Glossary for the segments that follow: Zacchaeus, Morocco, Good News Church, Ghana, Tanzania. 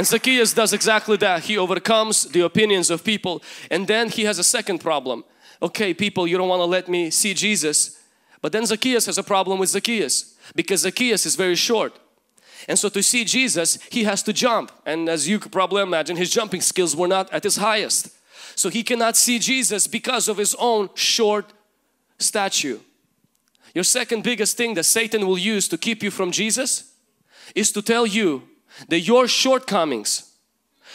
And Zacchaeus does exactly that. He overcomes the opinions of people. And then he has a second problem. Okay, people, you don't want to let me see Jesus. But then Zacchaeus has a problem with Zacchaeus, because Zacchaeus is very short. And so to see Jesus, he has to jump. And as you could probably imagine, his jumping skills were not at his highest. So he cannot see Jesus because of his own short stature. Your second biggest thing that Satan will use to keep you from Jesus is to tell you that your shortcomings,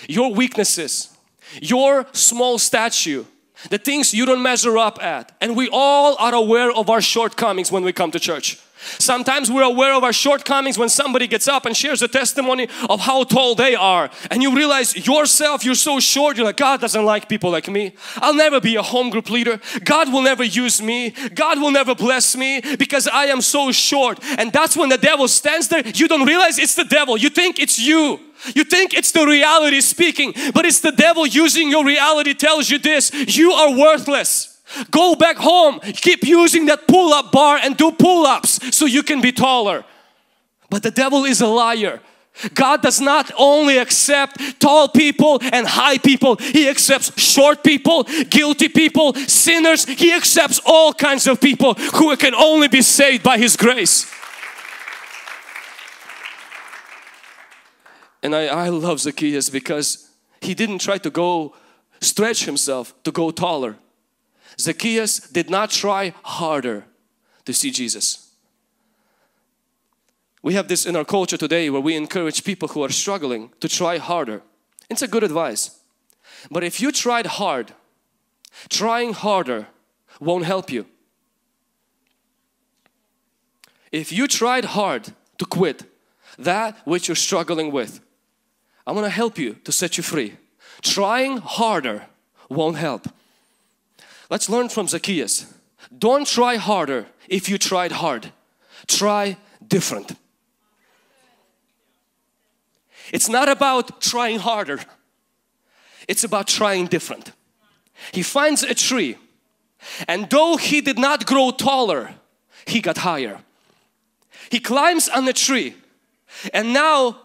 your weaknesses, your small stature, the things you don't measure up at, and we all are aware of our shortcomings when we come to church. Sometimes we're aware of our shortcomings when somebody gets up and shares a testimony of how tall they are, and you realize yourself, you're so short. You're like, God doesn't like people like me. I'll never be a home group leader. God will never use me. God will never bless me because I am so short. And that's when the devil stands there. You don't realize it's the devil. You think it's you. You think it's the reality speaking, but it's the devil using your reality. Tells you this: you are worthless. Go back home, keep using that pull-up bar and do pull-ups so you can be taller. But the devil is a liar. God does not only accept tall people and high people. He accepts short people, guilty people, sinners. He accepts all kinds of people who can only be saved by His grace. And I love Zacchaeus because he didn't try to go stretch himself to go taller. Zacchaeus did not try harder to see Jesus. We have this in our culture today where we encourage people who are struggling to try harder. It's a good advice. But if you tried hard, trying harder won't help you. If you tried hard to quit that which you're struggling with, I'm going to help you to set you free. Trying harder won't help. Let's learn from Zacchaeus. Don't try harder if you tried hard. Try different. It's not about trying harder. It's about trying different. He finds a tree, and though he did not grow taller, he got higher. He climbs on the tree, and now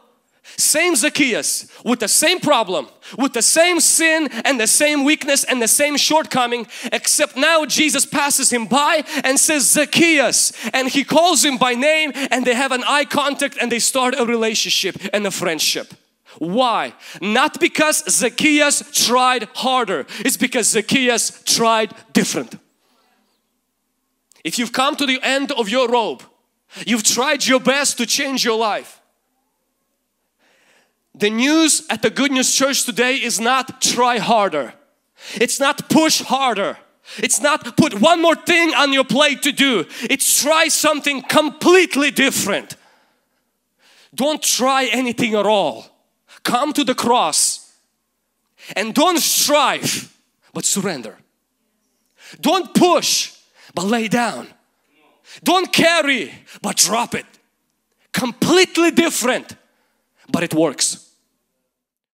same Zacchaeus with the same problem, with the same sin and the same weakness and the same shortcoming, except now Jesus passes him by and says, Zacchaeus, and he calls him by name, and they have an eye contact, and they start a relationship and a friendship. Why? Not because Zacchaeus tried harder. It's because Zacchaeus tried different. If you've come to the end of your rope, you've tried your best to change your life. The news at the Good News Church today is not try harder. It's not push harder. It's not put one more thing on your plate to do. It's try something completely different. Don't try anything at all. Come to the cross and don't strive, but surrender. Don't push, but lay down. Don't carry, but drop it. Completely different, but it works.